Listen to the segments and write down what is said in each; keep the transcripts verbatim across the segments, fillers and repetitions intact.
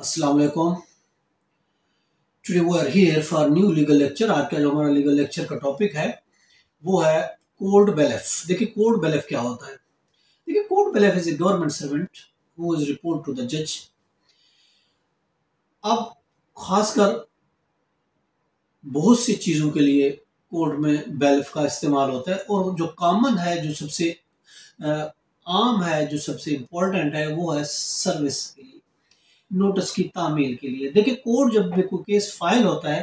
अस्सलाम वालेकुम। Today we are here for new legal lecture. आज का जो हमारा लीगल लेक्चर का टॉपिक है वो है कोर्ट बेलेफ। देखिए कोर्ट बेलेफ क्या होता है। देखिए court bailiff is a government servant who is report to the जज। अब खासकर बहुत सी चीज़ों के लिए कोर्ट में बेलेफ का इस्तेमाल होता है, और जो कॉमन है, जो सबसे आम है, जो सबसे इम्पोर्टेंट है वो है सर्विस के लिए, नोटिस की तामील के लिए। देखिए कोर्ट जब भी कोई केस फाइल होता है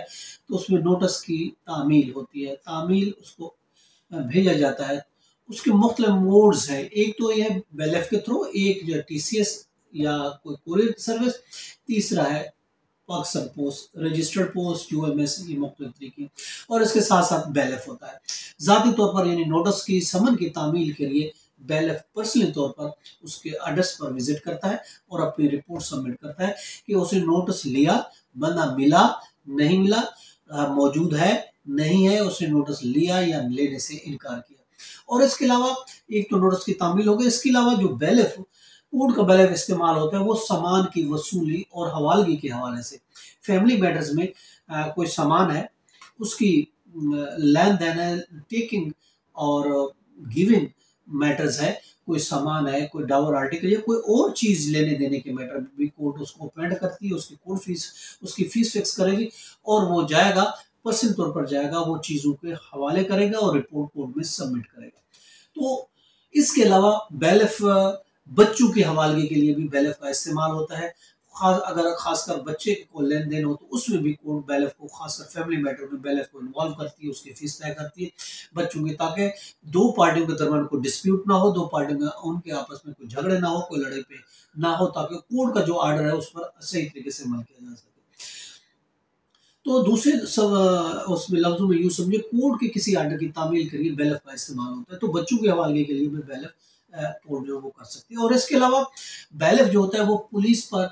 तो उसमें नोटिस की तामील होती है, तामील उसको भेजा जाता है। उसके मुख्तलिफ मोड्स हैं, एक तो यह बेलेफ के थ्रू, एक जो टीसीएस या कोई कोरियर सर्विस, तीसरा है Pakistan post, registered post, UMS, ये मुख्तलिफ तरीके, और इसके साथ साथ बेलेफ होता है। ज़ाती तौर पर यानी नोटिस की समन की तामील के लिए बेलेफ पर्सनली तौर पर उसके एड्रेस पर विजिट करता है और अपनी रिपोर्ट सबमिट करता है कि उसे नोटिस लिया, बंदा मिला, नहीं मिला, मौजूद है, नहीं है, उसने नोटिस लिया या लेने से इनकार किया। और इसके अलावा एक तो नोटिस की तामील हो गई, इसके अलावा जो बेलेफ कोर्ट का बेलेफ इस्तेमाल होता है वो सामान की वसूली और हवालगी के हवाले से। फैमिली मैटर्स में आ, कोई सामान है, उसकी लेन देन है, टेकिंग और गिविंग मैटर्स है, कोई सामान है, कोई डावर आर्टिकल या कोई और चीज़ लेने देने के मैटर भी कोर्ट उसको अपॉइंट करती है, उसकी कोर्ट फीस, उसकी फीस फिक्स करेगी और वो जाएगा, पर्सनल तौर पर जाएगा, वो चीज़ों के हवाले करेगा और रिपोर्ट कोर्ट में सबमिट करेगा। तो इसके अलावा बेलेफ बच्चों की हवालगी के लिए भी बेलेफ का इस्तेमाल होता है। खास अगर खासकर बच्चे को लेन देन हो तो उसमें भी कोर्ट बेलेफ को, खासकर फैमिली मैटर में बेलेफ को इन्वॉल्व करती है, उसकी फीस तय करती है बच्चों की, ताकि दो पार्टियों के दरमियान कोई डिस्प्यूट ना हो, दो पार्टियों में उनके आपस में कोई झगड़े ना हो, कोई लड़ाई पे ना हो, ताकि कोर्ट का जो ऑर्डर है उस पर सही तरीके से अमल किया जा सके। तो दूसरे सब उसमें लफ्जों में यूँ समझे, कोर्ट के किसी आर्डर की तामील के लिए बेलेफ का इस्तेमाल होता है। तो बच्चों के हवाले के लिए भी बेलेफ कोर्ट जो वो कर सकती है। और इसके अलावा बेलेफ जो होता है वो पुलिस पर,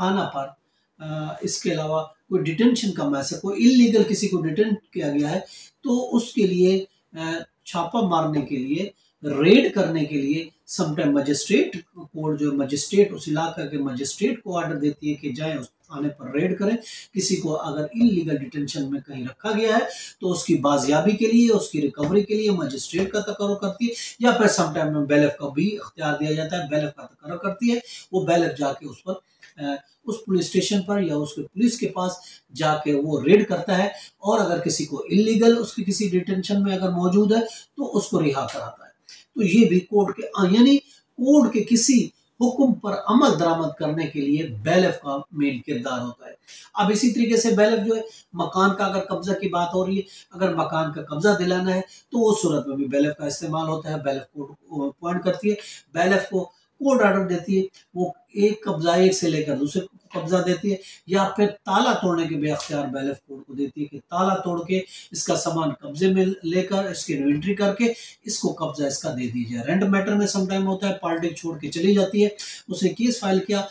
थाना पर, इसके अलावा कोई डिटेंशन का मैसेज, कोई इल्लीगल किसी को डिटेंट किया गया है तो उसके लिए छापा मारने के लिए, रेड करने के लिए समटाइम मजिस्ट्रेट कोर्ट जो मजिस्ट्रेट उस इलाका के मजिस्ट्रेट को ऑर्डर देती है कि जाए उस थाने पर रेड करें, किसी को अगर इल्लीगल डिटेंशन में कहीं रखा गया है तो उसकी बाजियाबी के लिए, उसकी रिकवरी के लिए मजिस्ट्रेट का तकर्रुर करती है, या फिर समटाइम में बेलेफ का भी इख्तियार दिया जाता है, बेलेफ का तकर्रुर करती है। वो बेलेफ जाके उस पर, उस पुलिस स्टेशन पर या उसके पुलिस के पास जाके वो रेड करता है, और अगर किसी को इल्लीगल उसकी किसी डिटेंशन में अगर मौजूद है तो उसको रिहा कराता है। तो ये भी कोर्ट के यानी कोर्ट के किसी हुक्म पर अमल दरामद करने के लिए बेलेफ का मेन किरदार होता है। अब इसी तरीके से बेलेफ जो है, मकान का अगर कब्जा की बात हो रही है, अगर मकान का कब्जा दिलाना है तो उस सूरत में भी बेलेफ का इस्तेमाल होता है। बेलेफ कोर्ट अपॉइंट करती है, बेलेफ को कोर्ट ऑर्डर देती है, वो एक कब्जा एक से लेकर दूसरे कब्जा देती है, या फिर ताला तोड़ने के भी अख्तियार बेलेफ कोर्ट को देती है कि ताला तोड़ के इसका सामान कब्जे में लेकर, इसकी इन्वेंट्री करके इसको कब्जा इसका दे दी जाए। रेंट मैटर में समटाइम होता है, पार्टी छोड़ के चली जाती है, उसने केस फाइल किया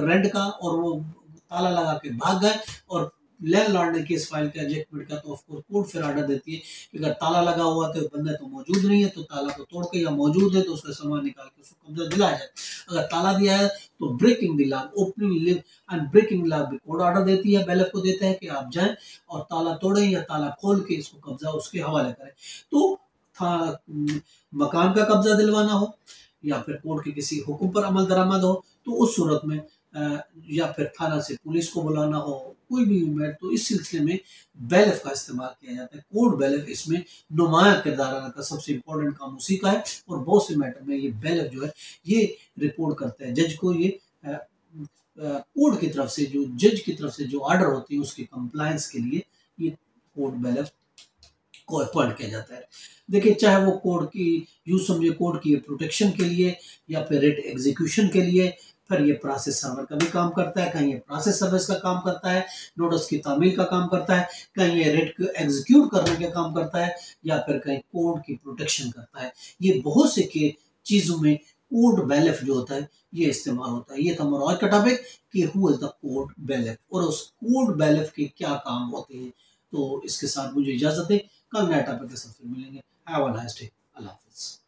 रेंट का और वो ताला लगा के भाग गए, और लैंडलॉर्ड ने केस फाइल किया एजेक्टमेंट का, तो ऑफकोर्स कोर्ट फिर ऑर्डर देती है कि अगर ताला लगा हुआ तो बंदा तो मौजूद नहीं है, तो ताला को तोड़ के, या मौजूद है तो उसका सामान निकाल के उसको कब्जा दिलाया जाए। अगर ताला दिया है तो breaking the law, opening live and breaking law भी कोर्ट ऑर्डर देती है, बेलेफ को देता है कि आप जाएं और ताला तोड़ें या ताला खोल के इसको कब्जा उसके हवाले करें। तो था मकान का कब्जा दिलवाना हो या फिर कोर्ट के किसी हुक्म पर अमल दरामद हो तो उस सूरत में, या फिर थाना से पुलिस को बुलाना हो, कोई भी मैटर, तो इस सिलसिले में बेलेफ का इस्तेमाल किया जाता है। कोर्ट बेलेफ इसमें नुमाया किरदार अदा करता है, सबसे इम्पोर्टेंट काम उसी का है, और बहुत से मैटर में ये बेलेफ जो है ये रिपोर्ट करता है जज को। ये कोर्ट की तरफ से, जो जज की तरफ से जो ऑर्डर होती है उसकी कंप्लायंस के लिए ये कोर्ट बेलेफ को अपॉइंट किया जाता है। देखिए चाहे वो कोर्ट की यूज समझे, कोर्ट की प्रोटेक्शन के लिए या फिर रेट एग्जीक्यूशन के लिए, फिर ये प्रोसेस सर्वर का भी काम करता है, कहीं ये प्रोसेस सर्विस का काम करता है, नोटिस की तामील का काम करता है, कहीं ये रेट को एग्जीक्यूट करने का काम करता है, या फिर कहीं कोर्ट की प्रोटेक्शन करता है। ये बहुत से के चीज़ों में कोर्ट बेलेफ जो होता है ये इस्तेमाल होता है। ये था हमारा आज का टॉपिक कि who is the court bailiff और उस कोर्ट बेलेफ के क्या काम होते हैं। तो इसके साथ मुझे इजाज़त है, कल नए टॉपिक के साथ फिर मिलेंगे। Have a nice day. अल्लाह हाफिज़।